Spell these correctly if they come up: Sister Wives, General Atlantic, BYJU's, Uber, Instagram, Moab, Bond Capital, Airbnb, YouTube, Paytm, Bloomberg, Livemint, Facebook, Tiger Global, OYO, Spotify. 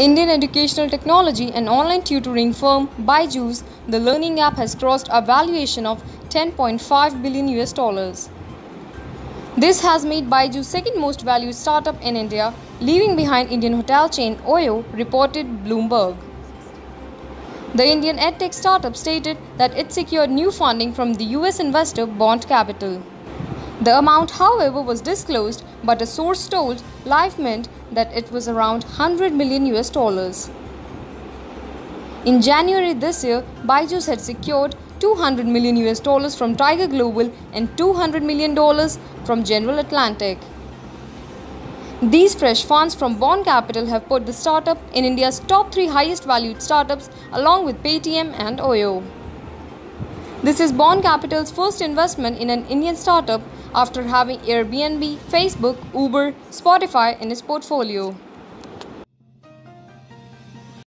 Indian educational technology and online tutoring firm BYJU's, the learning app has crossed a valuation of $10.5 billion. This has made BYJU's second most valued startup in India, leaving behind Indian hotel chain OYO, reported Bloomberg. The Indian edtech startup stated that it secured new funding from the US investor Bond Capital. The amount, however, was disclosed, but a source told Life Mint that it was around $100 million. In January this year, BYJU's had secured $200 million from Tiger Global and $200 million from General Atlantic. These fresh funds from Bond Capital have put the startup in India's top 3 highest valued startups along with Paytm and OYO. This is Bond Capital's first investment in an Indian startup after having Airbnb, Facebook, Uber, Spotify in its portfolio.